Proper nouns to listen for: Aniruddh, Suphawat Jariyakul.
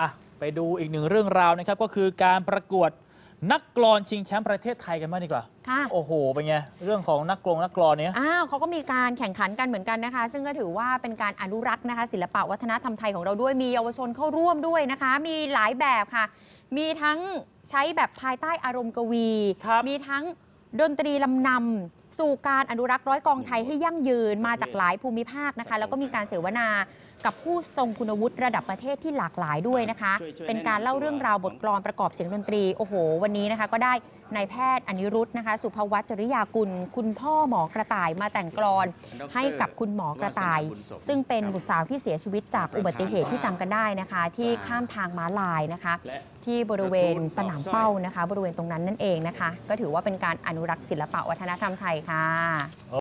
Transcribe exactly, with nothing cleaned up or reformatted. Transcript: อ่ะไปดูอีกหนึ่งเรื่องราวนะครับก็คือการประกวดนักกลอนชิงแชมป์ประเทศไทยกันมากดีกว่าค่ะโอ้โหเป็นไงเรื่องของนักกลองนักกลอนเนี้ยอ้าวเขาก็มีการแข่งขันกันเหมือนกันนะคะซึ่งก็ถือว่าเป็นการอนุรักษ์นะคะศิลปะวัฒนธรรมไทยของเราด้วยมีเยาวชนเข้าร่วมด้วยนะคะมีหลายแบบค่ะมีทั้งใช้แบบภายใต้อารมณ์กวีมีทั้งดนตรีลำนำสู่การอนุรักษ์ร้อยกองไทยให้ยั่งยืนมาจากหลายภูมิภาคนะคะแล้วก็มีการเสวนากับผู้ทรงคุณวุฒิระดับประเทศที่หลากหลายด้วยนะคะเป็นการเล่าเรื่องราวบทกลอนประกอบเสียงดนตรีโอ้โหวันนี้นะคะก็ได้นายแพทย์อนิรุธนะคะสุภวัชจริยากุลคุณพ่อหมอกระต่ายมาแต่งกลอนให้กับคุณหมอกระต่ายซึ่งเป็นบุตรสาวที่เสียชีวิตจากอุบัติเหตุที่จำกันได้นะคะที่ข้ามทางม้าลายนะคะที่บริเวณสนามเป้านะคะบริเวณตรงนั้นนั่นเองนะคะก็ถือว่าเป็นการอนุรักษ์ศิลปะวัฒนธรรมไทยค่ะ